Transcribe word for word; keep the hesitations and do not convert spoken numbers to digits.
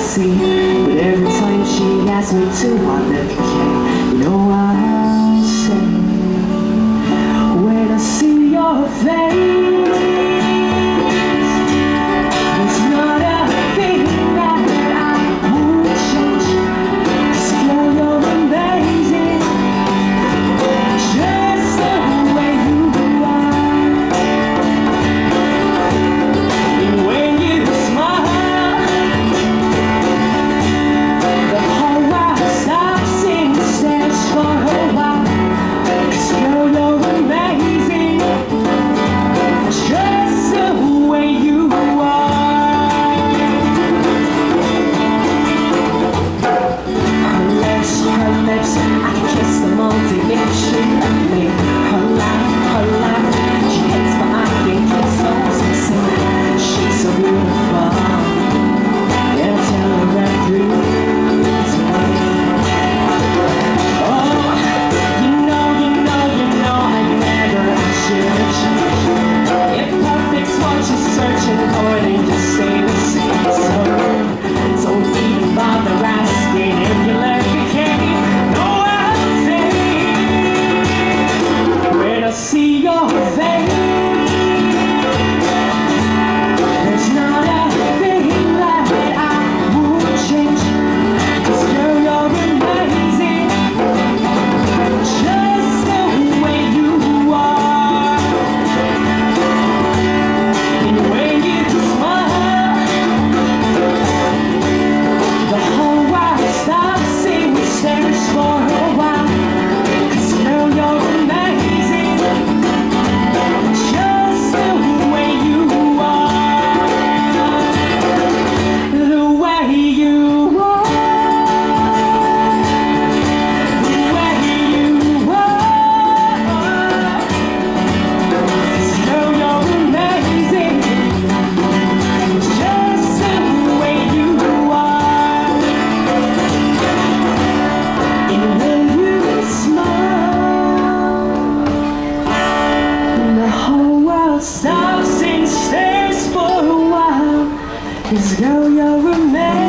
see. But every time she asks me to, I look again. You know what I say when I see your face. Stop and stares for a while, 'cause girl, you're a man.